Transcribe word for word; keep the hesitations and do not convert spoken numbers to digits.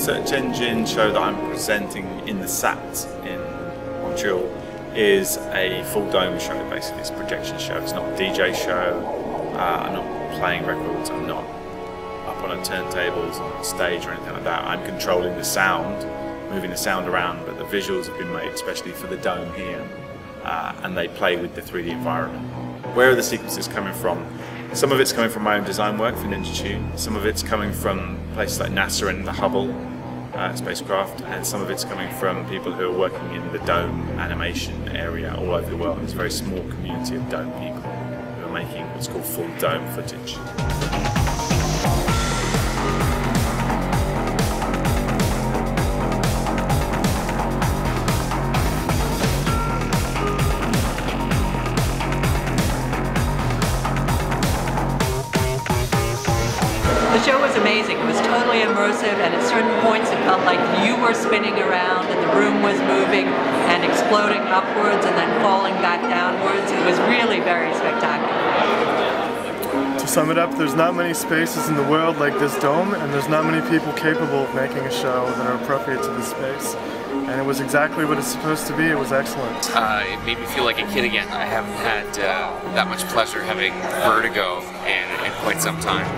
search engine show that I'm presenting in the S A T in Montreal is a full dome show, basically. It's a projection show, it's not a D J show. Uh, I'm not playing records, I'm not up on a turntables or on a stage or anything like that. I'm controlling the sound, moving the sound around, but the visuals have been made especially for the dome here, uh, and they play with the three D environment. Where are the sequences coming from? Some of it's coming from my own design work for Ninja Tune, some of it's coming from places like NASA and the Hubble uh, spacecraft, and some of it's coming from people who are working in the dome animation area all over the world. It's a very small community of dome people who are making what's called full dome footage. The show was amazing. It was totally immersive, and at certain points it felt like you were spinning around and the room was moving and exploding upwards and then falling back downwards. It was really very spectacular. To sum it up, there's not many spaces in the world like this dome, and there's not many people capable of making a show that are appropriate to this space. And it was exactly what it's supposed to be. It was excellent. Uh, it made me feel like a kid again. I haven't had uh, that much pleasure having vertigo in, in quite some time.